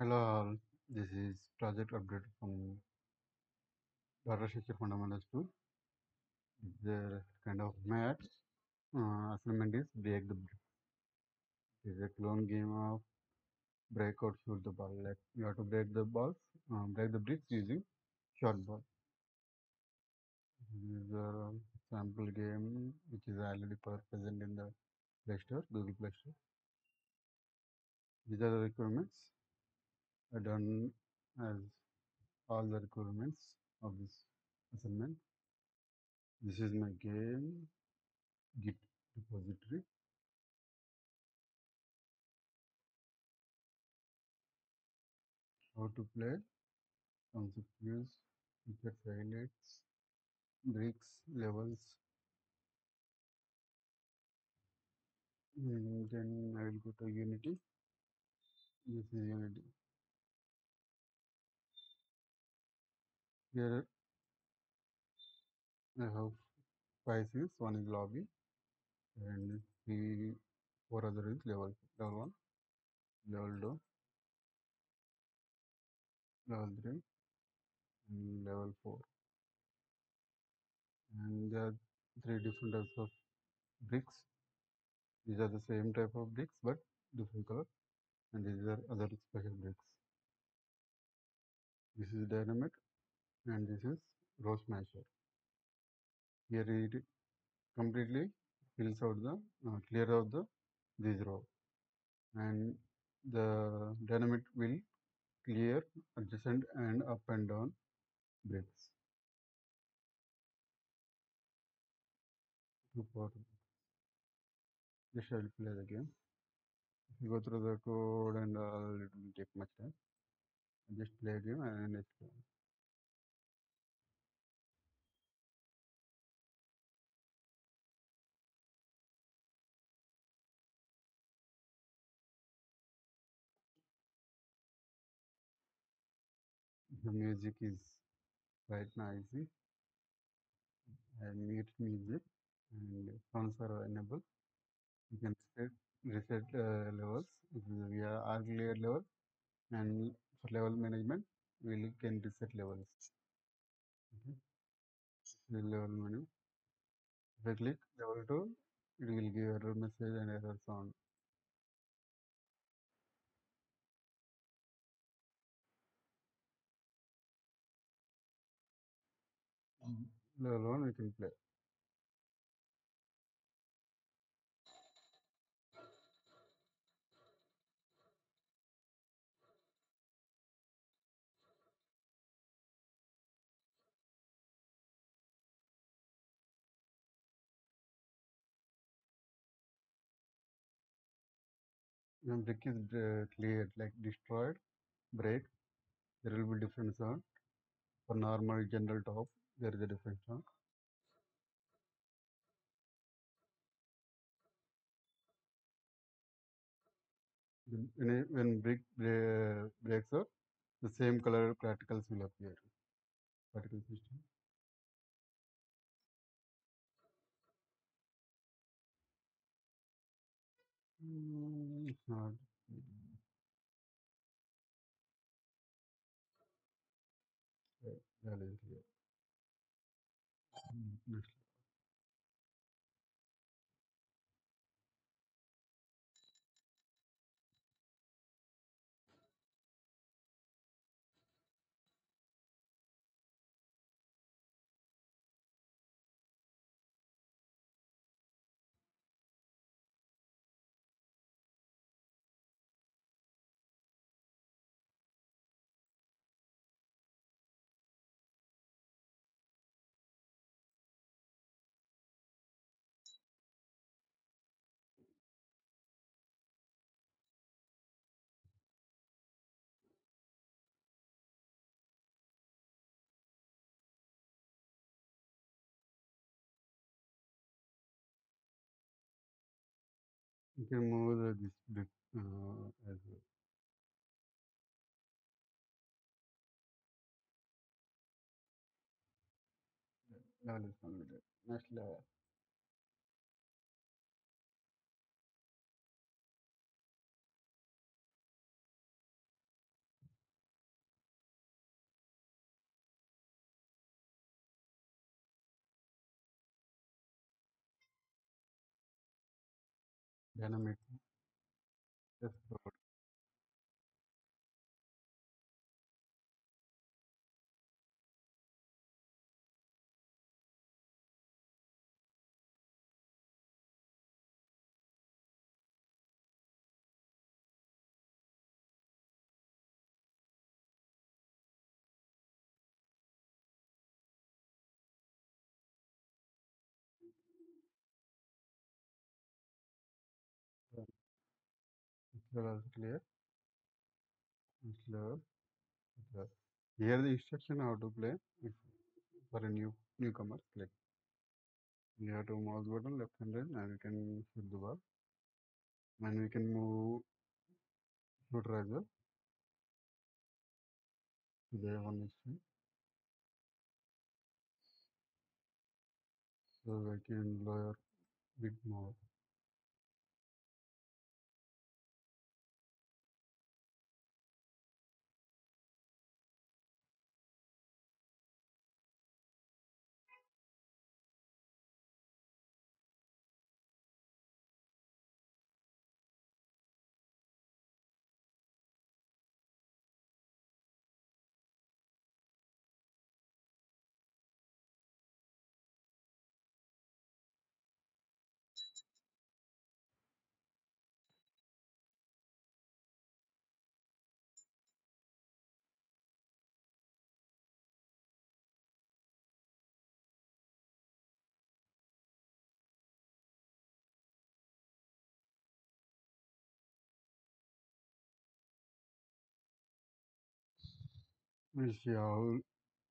Hello all, this is project update from Barra Shacher Fundamentals School. The kind of maths assignment is Break the Brick. It is a clone game of Break Out, Shoot the Ball. Like you have to break the balls, break the bricks using short ball. This is a sample game which is already present in the Play Store, Google Play Store. These are the requirements. I done as all the requirements of this assignment. This is my game Git repository. How to play, concept views, feature highlights, bricks, levels. And then I will go to Unity. This is Unity. Here I have 5 things. One is lobby, and 3, 4 other is level 1, level 2, level 3, and level 4. And there are 3 different types of bricks. These are the same type of bricks but different color, and these are other special bricks. This is dynamic. And this is row smasher. Here it completely fills out the clear out this row, and the dynamite will clear adjacent and up and down bricks. This shall play the game. If you go through the code and it will take much time. Just play a game and it's done. The music is quite noisy. I mute music, and sounds are enabled. You can reset levels. If we are RG layer level, and for level management, we can reset levels. Okay. The level menu. If I click level 2, it will give error message and error sound. Level 1, we can play. When brick is cleared, like destroyed, break, there will be different sound. For normal general top, there is a different sound. When brick breaks out, the same color particles will appear. Particle system. It's not. Okay, that is here. Next. You can move this bit as well. Level is completed. Next level. dynamically. Just broad. Clear. Here the instruction how to play if for a newcomer. Click. You have to mouse button left handed and we can hit the bar and we can move shooter as well. There on this thing. So we can lower a bit more. We'll see how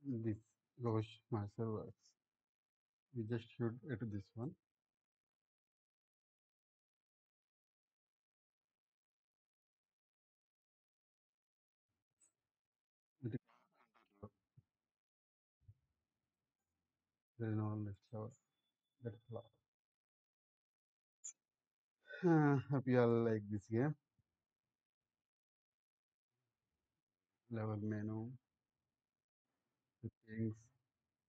this Barra Shacher works. We just shoot at this one. There is no one left. That's flawed. Hope you all like this game. Level menu. The things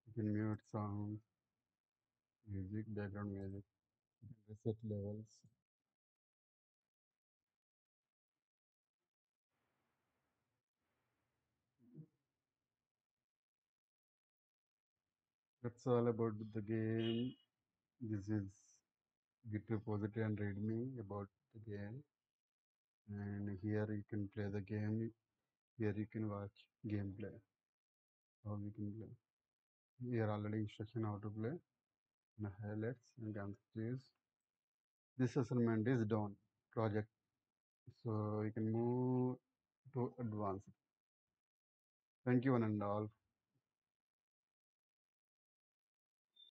you can mute sound, music, background music, you can reset levels. That's all about the game. This is Git repository and readme about the game. And here you can play the game. Here you can watch gameplay. How we can play. Here already instruction how to play. And highlights and guns. This assignment is done. Project. So you can move to advanced. Thank you one and all.